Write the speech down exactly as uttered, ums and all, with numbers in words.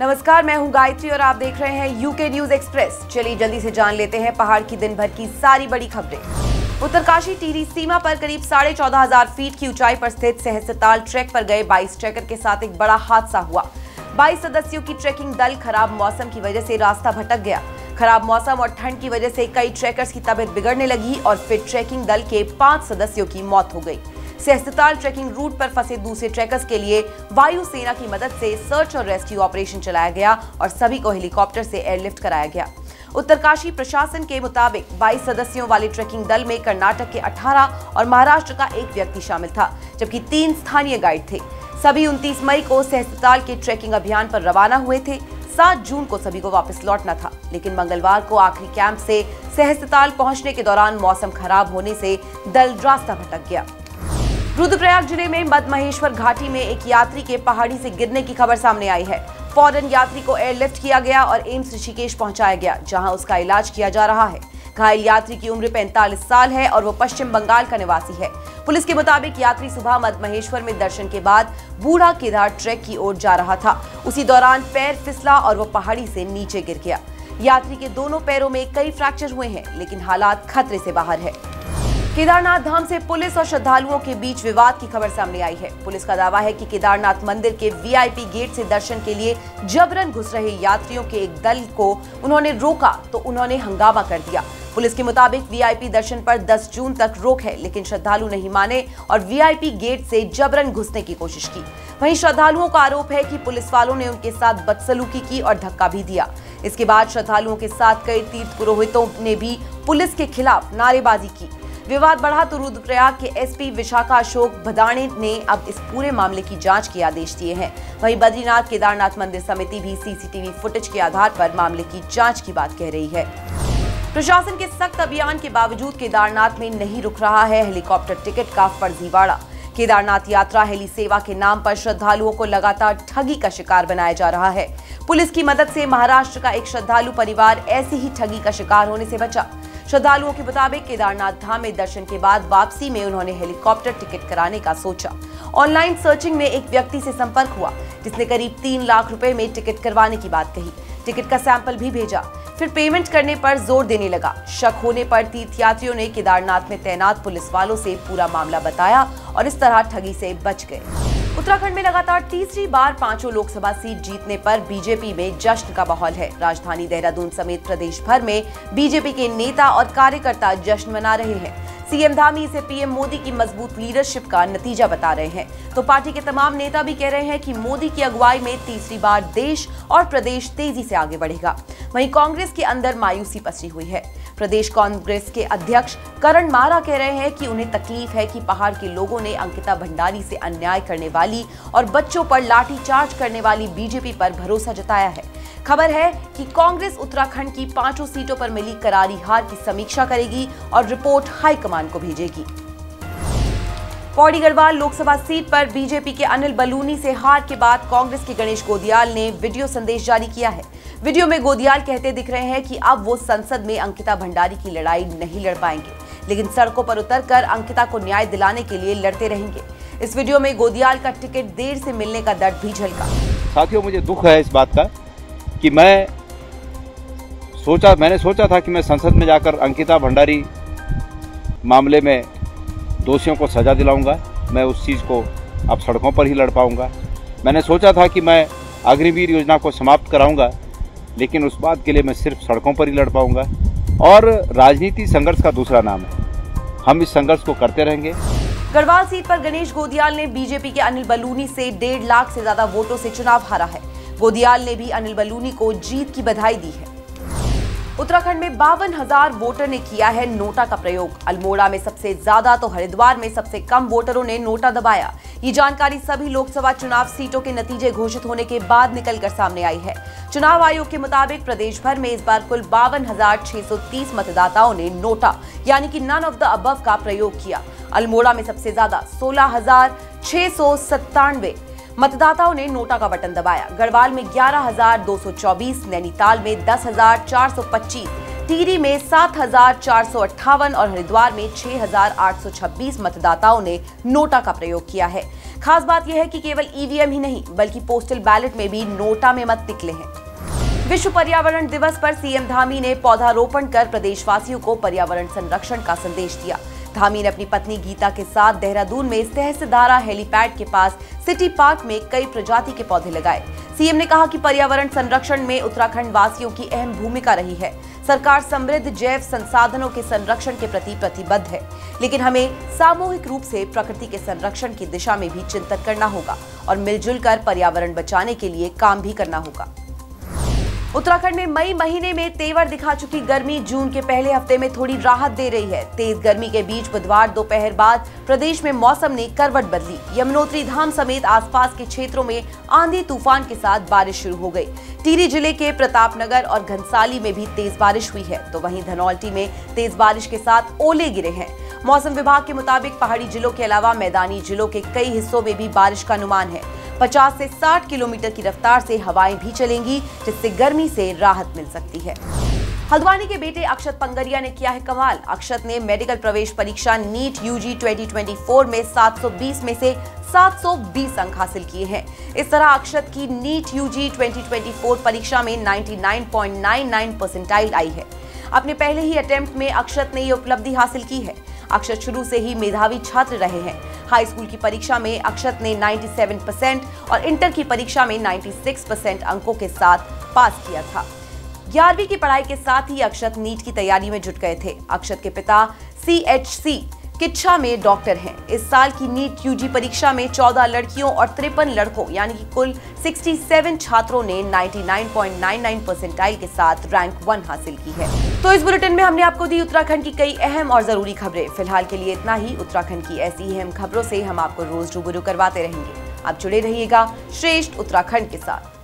नमस्कार, मैं हूं गायत्री और आप देख रहे हैं यूके न्यूज एक्सप्रेस। चलिए जल्दी से जान लेते हैं पहाड़ की दिन भर की सारी बड़ी खबरें। उत्तरकाशी टिहरी सीमा पर करीब साढ़े चौदह हजार फीट की ऊंचाई पर स्थित सहस्रताल ट्रैक पर गए बाईस ट्रैकर के साथ एक बड़ा हादसा हुआ। बाईस सदस्यों की ट्रैकिंग दल खराब मौसम की वजह से रास्ता भटक गया। खराब मौसम और ठंड की वजह से कई ट्रैकर्स की तबीयत बिगड़ने लगी और फिर ट्रैकिंग दल के पांच सदस्यों की मौत हो गई। सहस्रताल ट्रैकिंग रूट पर फंसे दूसरे ट्रैकर्स के लिए वायुसेना की मदद से सर्च और रेस्क्यू ऑपरेशन चलाया गया और सभी को हेलीकॉप्टर से एयरलिफ्ट कराया गया। उत्तरकाशी प्रशासन के मुताबिक बाईस सदस्यों वाले ट्रैकिंग दल में कर्नाटक के अठारह और महाराष्ट्र का एक व्यक्ति शामिल था, जबकि तीन स्थानीय गाइड थे। सभी उनतीस मई को सहस्रताल के ट्रैकिंग अभियान पर रवाना हुए थे। सात जून को सभी को वापस लौटना था, लेकिन मंगलवार को आखिरी कैंप से सहस्रताल पहुंचने के दौरान मौसम खराब होने से दल रास्ता भटक गया। रुद्रप्रयाग जिले में मध्य महेश्वर घाटी में एक यात्री के पहाड़ी से गिरने की खबर सामने आई है। फौरन यात्री को एयरलिफ्ट किया गया और एम्स ऋषिकेश पहुंचाया गया, जहां उसका इलाज किया जा रहा है। घायल यात्री की उम्र पैंतालीस साल है और वो पश्चिम बंगाल का निवासी है। पुलिस के मुताबिक यात्री सुबह मध्य महेश्वर में दर्शन के बाद बूढ़ा केदार ट्रैक की ओर जा रहा था। उसी दौरान पैर फिसला और वो पहाड़ी से नीचे गिर गया। यात्री के दोनों पैरों में कई फ्रैक्चर हुए हैं, लेकिन हालात खतरे से बाहर है। केदारनाथ धाम से पुलिस और श्रद्धालुओं के बीच विवाद की खबर सामने आई है। पुलिस का दावा है कि केदारनाथ मंदिर के वीआईपी गेट से दर्शन के लिए जबरन घुस रहे यात्रियों के एक दल को उन्होंने रोका तो उन्होंने हंगामा कर दिया। पुलिस के मुताबिक वीआईपी दर्शन पर दस जून तक रोक है, लेकिन श्रद्धालु नहीं माने और वीआईपी गेट से जबरन घुसने की कोशिश की। वहीं श्रद्धालुओं का आरोप है कि पुलिस वालों ने उनके साथ बदसलूकी की और धक्का भी दिया। इसके बाद श्रद्धालुओं के साथ कई तीर्थ पुरोहितों ने भी पुलिस के खिलाफ नारेबाजी की। विवाद बढ़ा तो रुद्रप्रयाग के एसपी विशाखा अशोक भदाणी ने अब इस पूरे मामले की जांच के आदेश दिए हैं। वहीं बद्रीनाथ केदारनाथ मंदिर समिति भी सीसीटीवी फुटेज के आधार पर मामले की जांच की बात कह रही है। प्रशासन के सख्त अभियान के बावजूद केदारनाथ में नहीं रुक रहा है हेलीकॉप्टर टिकट का फर्जीवाड़ा। केदारनाथ यात्रा हेली सेवा के नाम पर श्रद्धालुओं को लगातार ठगी का शिकार बनाया जा रहा है। पुलिस की मदद से महाराष्ट्र का एक श्रद्धालु परिवार ऐसी ही ठगी का शिकार होने से बचा। श्रद्धालुओं के मुताबिक केदारनाथ धाम में दर्शन के बाद वापसी में उन्होंने हेलीकॉप्टर टिकट कराने का सोचा। ऑनलाइन सर्चिंग में एक व्यक्ति से संपर्क हुआ, जिसने करीब तीन लाख रुपए में टिकट करवाने की बात कही। टिकट का सैंपल भी भेजा, फिर पेमेंट करने पर जोर देने लगा। शक होने पर तीर्थयात्रियों ने केदारनाथ में तैनात पुलिस वालों से पूरा मामला बताया और इस तरह ठगी से बच गए। उत्तराखंड में लगातार तीसरी बार पांचों लोकसभा सीट जीतने पर बीजेपी में जश्न का माहौल है। राजधानी देहरादून समेत प्रदेश भर में बीजेपी के नेता और कार्यकर्ता जश्न मना रहे हैं। सीएम धामी इसे पीएम मोदी की मजबूत लीडरशिप का नतीजा बता रहे हैं, तो पार्टी के तमाम नेता भी कह रहे हैं कि मोदी की अगुवाई में तीसरी बार देश और प्रदेश तेजी से आगे बढ़ेगा। वहीं कांग्रेस के अंदर मायूसी पसरी हुई है। प्रदेश कांग्रेस के अध्यक्ष करन माहरा कह रहे हैं कि उन्हें तकलीफ है कि पहाड़ के लोगों ने अंकिता भंडारी से अन्याय करने वाली और बच्चों पर लाठीचार्ज करने वाली बीजेपी पर भरोसा जताया है। खबर है कि कांग्रेस उत्तराखंड की पांचों सीटों पर मिली करारी हार की समीक्षा करेगी और रिपोर्ट हाईकमान को भेजेगी। पौड़ी गढ़वाल लोकसभा सीट पर बीजेपी के अनिल बलूनी से हार के बाद कांग्रेस के गणेश गोदियाल ने वीडियो संदेश जारी किया है। वीडियो में गोदियाल कहते दिख रहे हैं कि अब वो संसद में अंकिता भंडारी की लड़ाई नहीं लड़ पाएंगे, लेकिन सड़कों पर उतरकर अंकिता को न्याय दिलाने के लिए लड़ते रहेंगे। इस वीडियो में गोदियाल का टिकट देर से मिलने का दर्द भी झलका। साथियों, मुझे दुख है इस बात का कि मैं सोचा मैंने सोचा था कि मैं संसद में जाकर अंकिता भंडारी मामले में दोषियों को सजा दिलाऊंगा, मैं उस चीज़ को अब सड़कों पर ही लड़ पाऊंगा। मैंने सोचा था कि मैं अग्निवीर योजना को समाप्त कराऊंगा, लेकिन उस बात के लिए मैं सिर्फ सड़कों पर ही लड़ पाऊंगा। और राजनीति संघर्ष का दूसरा नाम है, हम इस संघर्ष को करते रहेंगे। गढ़वाल सीट पर गणेश गोदियाल ने बीजेपी के अनिल बलूनी से डेढ़ लाख से ज्यादा वोटों से चुनाव हारा है। गोदियाल ने भी अनिल बलूनी को जीत की बधाई दी है। उत्तराखंड में बावन हजार वोटर ने किया है नोटा का प्रयोग। अल्मोड़ा में सबसे ज्यादा तो हरिद्वार में सबसे कम वोटरों ने नोटा दबाया। ये जानकारी सभी लोकसभा चुनाव सीटों के नतीजे घोषित होने के बाद निकलकर सामने आई है। चुनाव आयोग के मुताबिक प्रदेश भर में इस बार कुल बावन हजार छह सौ तीस मतदाताओं ने नोटा यानी कि नन ऑफ द अबव का प्रयोग किया। अल्मोड़ा में सबसे ज्यादा सोलह हजार छह सौ सत्तानवे मतदाताओं ने नोटा का बटन दबाया। गढ़वाल में ग्यारह हजार दो सौ चौबीस, नैनीताल में दस हजार चार सौ पच्चीस, टिहरी में सात हजार चार सौ अट्ठावन और हरिद्वार में छह हजार आठ सौ छब्बीस मतदाताओं ने नोटा का प्रयोग किया है। खास बात यह है कि केवल ई वी एम ही नहीं बल्कि पोस्टल बैलेट में भी नोटा में मत निकले हैं। विश्व पर्यावरण दिवस पर सी एम धामी ने पौधारोपण कर प्रदेशवासियों को पर्यावरण संरक्षण का संदेश दिया। धामी ने अपनी पत्नी गीता के साथ देहरादून में सहस धारा हेलीपैड के पास सिटी पार्क में कई प्रजाति के पौधे लगाए। सीएम ने कहा कि पर्यावरण संरक्षण में उत्तराखंड वासियों की अहम भूमिका रही है। सरकार समृद्ध जैव संसाधनों के संरक्षण के प्रति प्रतिबद्ध है, लेकिन हमें सामूहिक रूप से प्रकृति के संरक्षण की दिशा में भी चिंतन करना होगा और मिलजुल कर पर्यावरण बचाने के लिए काम भी करना होगा। उत्तराखंड में मई महीने में तेवर दिखा चुकी गर्मी जून के पहले हफ्ते में थोड़ी राहत दे रही है। तेज गर्मी के बीच बुधवार दोपहर बाद प्रदेश में मौसम ने करवट बदली। यमुनोत्री धाम समेत आसपास के क्षेत्रों में आंधी तूफान के साथ बारिश शुरू हो गई। टिहरी जिले के प्रतापनगर और घनसाली में भी तेज बारिश हुई है, तो वहीं धनोल्टी में तेज बारिश के साथ ओले गिरे हैं। मौसम विभाग के मुताबिक पहाड़ी जिलों के अलावा मैदानी जिलों के कई हिस्सों में भी बारिश का अनुमान है। पचास से साठ किलोमीटर की रफ्तार से हवाएं भी चलेंगी, जिससे गर्मी से राहत मिल सकती है। हल्द्वानी के बेटे अक्षत पंगरिया ने किया है कमाल। अक्षत ने मेडिकल प्रवेश परीक्षा नीट यूजी दो हज़ार चौबीस में सात सौ बीस में से सात सौ बीस अंक हासिल किए हैं। इस तरह अक्षत की नीट यूजी दो हज़ार चौबीस परीक्षा में निन्यानवे पॉइंट निन्यानवे परसेंटाइल आई है। अपने पहले ही अटेम्प्ट में अक्षत ने ये उपलब्धि हासिल की है। अक्षत शुरू से ही मेधावी छात्र रहे हैं। हाई स्कूल की परीक्षा में अक्षत ने सत्तानवे परसेंट और इंटर की परीक्षा में छियानवे परसेंट अंकों के साथ पास किया था। ग्यारहवीं की पढ़ाई के साथ ही अक्षत नीट की तैयारी में जुट गए थे। अक्षत के पिता सी एच सी किच्छा में डॉक्टर हैं। इस साल की नीट यूजी परीक्षा में चौदह लड़कियों और तिरपन लड़कों यानी कि कुल सड़सठ छात्रों ने निन्यानवे पॉइंट निन्यानवे परसेंटाइल के साथ रैंक वन हासिल की है। तो इस बुलेटिन में हमने आपको दी उत्तराखंड की कई अहम और जरूरी खबरें। फिलहाल के लिए इतना ही। उत्तराखंड की ऐसी अहम खबरों से हम आपको रोज रूबरू करवाते रहेंगे। आप जुड़े रहिएगा श्रेष्ठ उत्तराखंड के साथ।